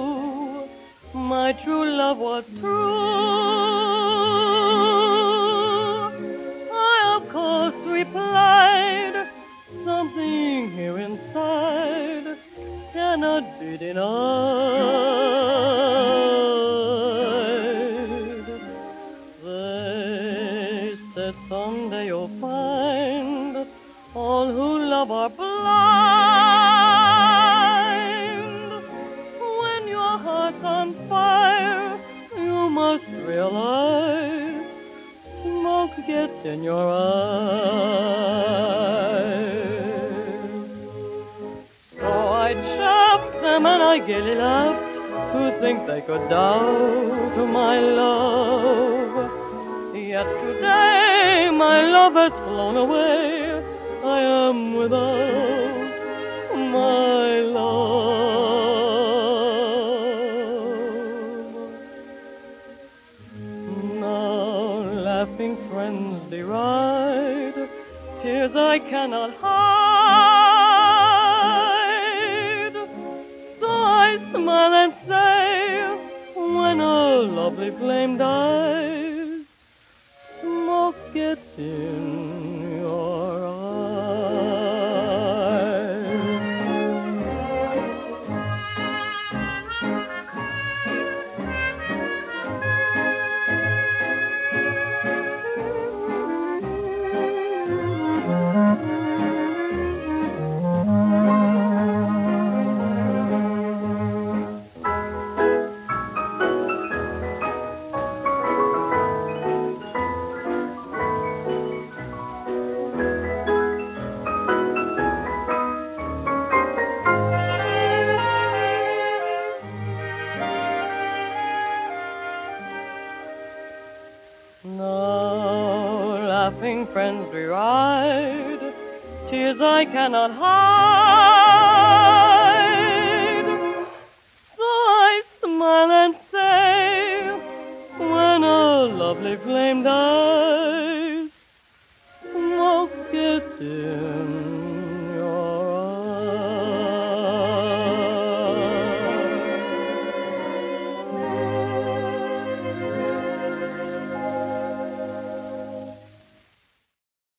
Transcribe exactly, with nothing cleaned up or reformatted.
true, my true love was true. I of course replied, something here inside cannot be denied. They said someday you'll find all who love are blind. When your heart's on fire, you must realize smoke gets in your eyes. So I chaffed them and I gaily laughed, to think they could doubt my love. Yet today my love has flown away, I am without my love. Now laughing friends deride, tears I cannot hide. So I smile and say, when a lovely flame dies, smoke gets in your eyes. No laughing friends deride, tears I cannot hide. So I smile and say, when a lovely flame dies, smoke gets in.